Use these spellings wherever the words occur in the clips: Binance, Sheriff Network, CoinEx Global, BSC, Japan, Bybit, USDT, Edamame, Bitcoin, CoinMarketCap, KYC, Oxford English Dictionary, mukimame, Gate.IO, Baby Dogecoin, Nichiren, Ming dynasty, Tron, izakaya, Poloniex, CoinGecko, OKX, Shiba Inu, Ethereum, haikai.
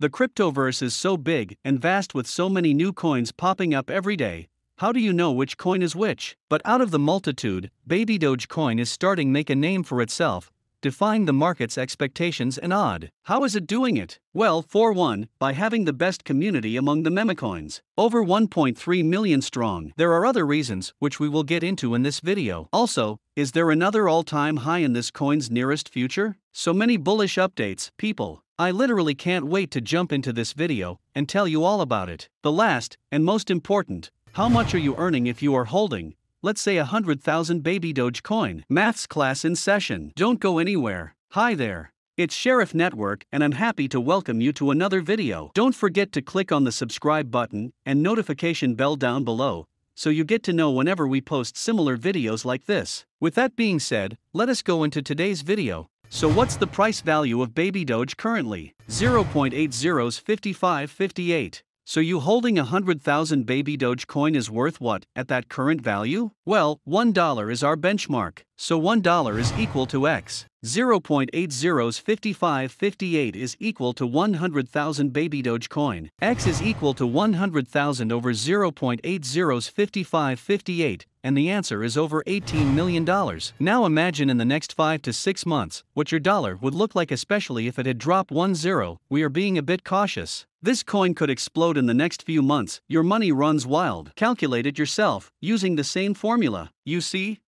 The cryptoverse is so big and vast with so many new coins popping up every day, how do you know which coin is which? But out of the multitude, Baby Dogecoin is starting to make a name for itself, defying the market's expectations and odd. How is it doing it? Well, for one, by having the best community among the memecoins, over 1.3 million strong. There are other reasons, which we will get into in this video. Also, is there another all-time high in this coin's nearest future? So many bullish updates, people. I literally can't wait to jump into this video and tell you all about it. The last, and most important, how much are you earning if you are holding, let's say 100,000 Baby Dogecoin? Maths class in session. Don't go anywhere. Hi there. It's Sheriff Network and I'm happy to welcome you to another video. Don't forget to click on the subscribe button and notification bell down below, so you get to know whenever we post similar videos like this. With that being said, let us go into today's video. So what's the price value of Baby Doge currently? 0.80's 55.58. So you holding 100,000 Baby Dogecoin is worth what at that current value? Well, $1 is our benchmark. So $1 is equal to X. 0.80's 55.58 is equal to 100,000 Baby Dogecoin. X is equal to 100,000 over 0.80's 55.58, and the answer is over $18 million. Now imagine in the next 5 to 6 months what your dollar would look like, especially if it had dropped 10. We are being a bit cautious. This coin could explode in the next few months. Your money runs wild. Calculate it yourself using the same formula. You see,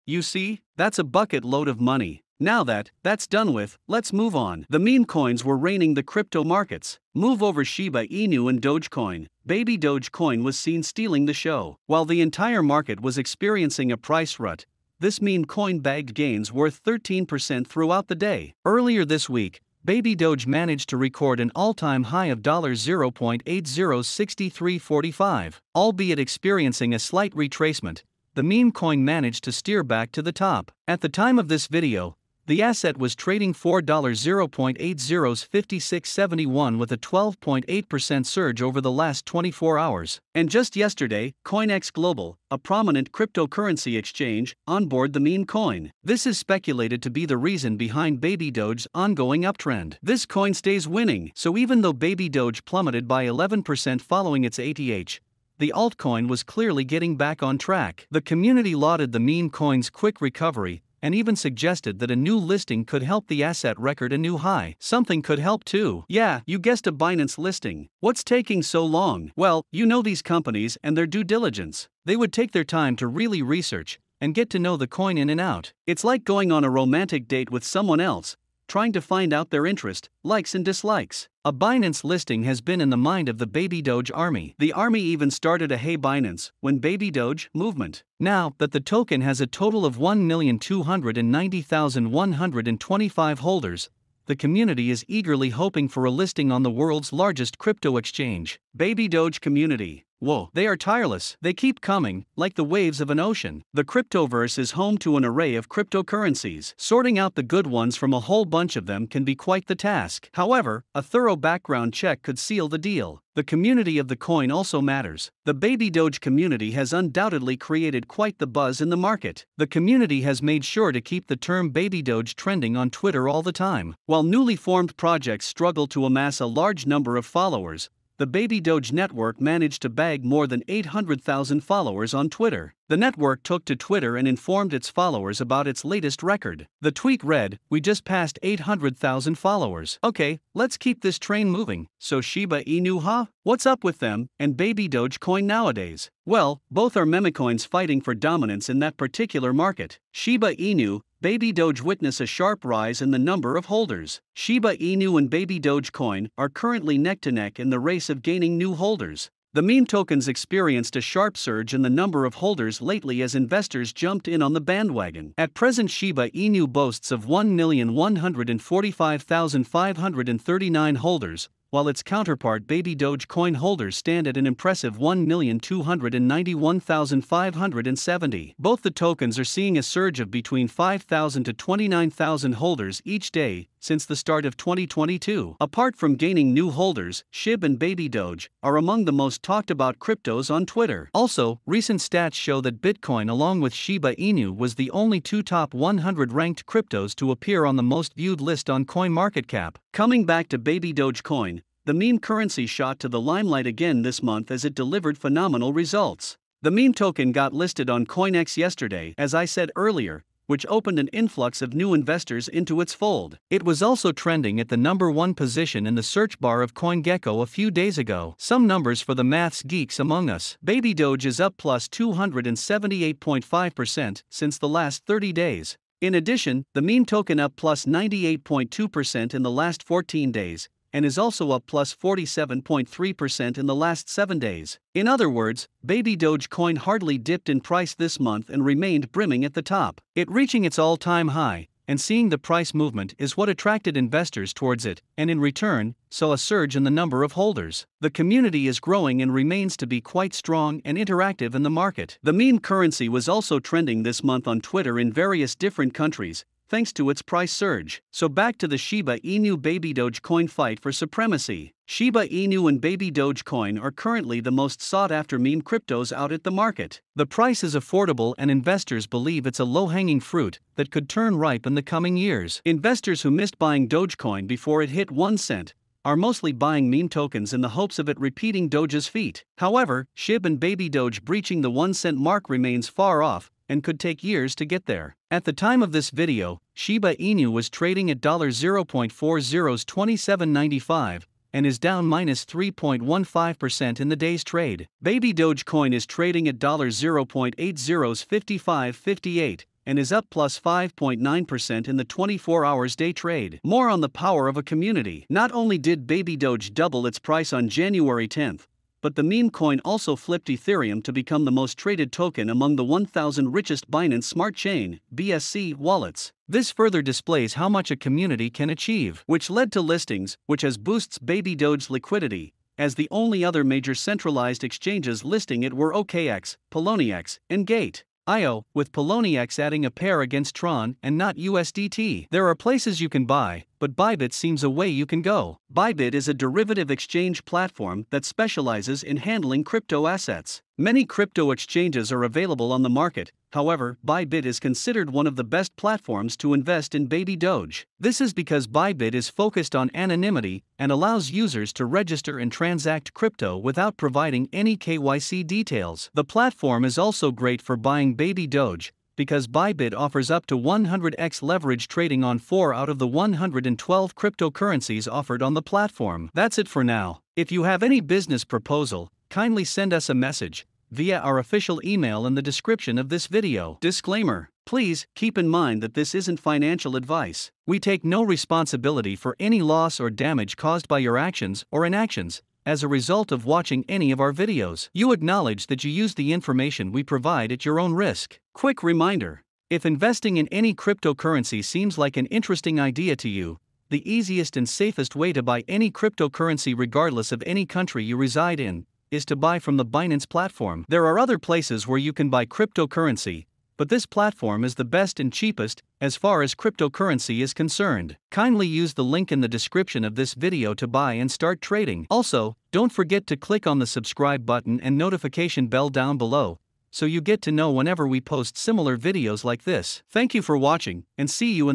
that's a bucket load of money. Now that's done with, let's move on. The meme coins were reigning the crypto markets. Move over Shiba Inu and Dogecoin. Baby Dogecoin was seen stealing the show. While the entire market was experiencing a price rut, this meme coin bagged gains worth 13% throughout the day. Earlier this week, Baby Doge managed to record an all-time high of $0.806345. Albeit experiencing a slight retracement, the meme coin managed to steer back to the top. At the time of this video, the asset was trading for $0.80's 56.71 with a 12.8% surge over the last 24 hours. And just yesterday, CoinEx Global, a prominent cryptocurrency exchange, onboarded the meme coin. This is speculated to be the reason behind Baby Doge's ongoing uptrend. This coin stays winning. So even though Baby Doge plummeted by 11% following its ATH, the altcoin was clearly getting back on track. The community lauded the meme coin's quick recovery and even suggested that a new listing could help the asset record a new high. Something could help too. Yeah, you guessed, a Binance listing. What's taking so long? Well, you know these companies and their due diligence. They would take their time to really research and get to know the coin in and out. It's like going on a romantic date with someone else, trying to find out their interest, likes and dislikes. A Binance listing has been in the mind of the Baby Doge army. The army even started a Hey Binance when Baby Doge movement. Now that the token has a total of 1,290,125 holders, the community is eagerly hoping for a listing on the world's largest crypto exchange. Baby Doge community. Whoa, they are tireless. They keep coming, like the waves of an ocean. The cryptoverse is home to an array of cryptocurrencies. Sorting out the good ones from a whole bunch of them can be quite the task. However, a thorough background check could seal the deal. The community of the coin also matters. The Baby Doge community has undoubtedly created quite the buzz in the market. The community has made sure to keep the term Baby Doge trending on Twitter all the time. While newly formed projects struggle to amass a large number of followers, the Baby Doge network managed to bag more than 800,000 followers on Twitter. The network took to Twitter and informed its followers about its latest record. The tweet read, "We just passed 800,000 followers. Okay, let's keep this train moving." So Shiba Inu, huh? What's up with them and Baby Doge coin nowadays? Well, both are memecoins fighting for dominance in that particular market. Shiba Inu, Baby Doge witness a sharp rise in the number of holders. Shiba Inu and Baby Dogecoin are currently neck-to-neck in the race of gaining new holders. The meme tokens experienced a sharp surge in the number of holders lately as investors jumped in on the bandwagon. At present, Shiba Inu boasts of 1,145,539 holders, while its counterpart Baby Dogecoin holders stand at an impressive 1,291,570. Both the tokens are seeing a surge of between 5,000 to 29,000 holders each day since the start of 2022. Apart from gaining new holders, SHIB and Baby Doge are among the most talked about cryptos on Twitter. Also, recent stats show that Bitcoin along with Shiba Inu was the only two top 100 ranked cryptos to appear on the most viewed list on CoinMarketCap. Coming back to Baby Dogecoin, The meme currency shot to the limelight again this month as it delivered phenomenal results. The meme token got listed on CoinEx yesterday, as I said earlier, which opened an influx of new investors into its fold. It was also trending at the #1 position in the search bar of CoinGecko a few days ago. Some numbers for the maths geeks among us. Baby Doge is up +278.5% since the last 30 days. In addition, the meme token up +98.2% in the last 14 days, and is also up +47.3% in the last 7 days. In other words, Baby Dogecoin hardly dipped in price this month and remained brimming at the top. It reaching its all-time high, and seeing the price movement is what attracted investors towards it, and in return, saw a surge in the number of holders. The community is growing and remains to be quite strong and interactive in the market. The meme currency was also trending this month on Twitter in various different countries, thanks to its price surge. So back to the Shiba Inu Baby Dogecoin fight for supremacy. Shiba Inu and Baby Dogecoin are currently the most sought-after meme cryptos out at the market. The price is affordable and investors believe it's a low-hanging fruit that could turn ripe in the coming years. Investors who missed buying Dogecoin before it hit 1 cent are mostly buying meme tokens in the hopes of it repeating Doge's feat. However, SHIB and Baby Doge breaching the 1 cent mark remains far off, and could take years to get there. At the time of this video, Shiba Inu was trading at $0.40's $27.95, and is down -3.15% in the day's trade. Baby Dogecoin is trading at $0.80's $55.58, and is up +5.9% in the 24-hour day trade. More on the power of a community. Not only did Baby Doge double its price on January 10th, but the meme coin also flipped Ethereum to become the most traded token among the 1,000 richest Binance Smart Chain (BSC) wallets. This further displays how much a community can achieve, which led to listings, which has boosts Baby Doge's liquidity, as the only other major centralized exchanges listing it were OKX, Poloniex, and Gate.IO, with Poloniex adding a pair against Tron and not USDT. There are places you can buy, but Bybit seems a way you can go. Bybit is a derivative exchange platform that specializes in handling crypto assets. Many crypto exchanges are available on the market, however, Bybit is considered one of the best platforms to invest in Baby Doge. This is because Bybit is focused on anonymity and allows users to register and transact crypto without providing any KYC details. The platform is also great for buying Baby Doge, because Bybit offers up to 100x leverage trading on 4 out of the 112 cryptocurrencies offered on the platform. That's it for now. If you have any business proposal, kindly send us a message via our official email in the description of this video. Disclaimer: please keep in mind that this isn't financial advice. We take no responsibility for any loss or damage caused by your actions or inactions as a result of watching any of our videos. You acknowledge that you use the information we provide at your own risk. Quick reminder: if investing in any cryptocurrency seems like an interesting idea to you, the easiest and safest way to buy any cryptocurrency, regardless of any country you reside in, is to buy from the Binance platform. There are other places where you can buy cryptocurrency, but this platform is the best and cheapest as far as cryptocurrency is concerned. Kindly use the link in the description of this video to buy and start trading. Also, don't forget to click on the subscribe button and notification bell down below, so you get to know whenever we post similar videos like this. Thank you for watching, and see you in the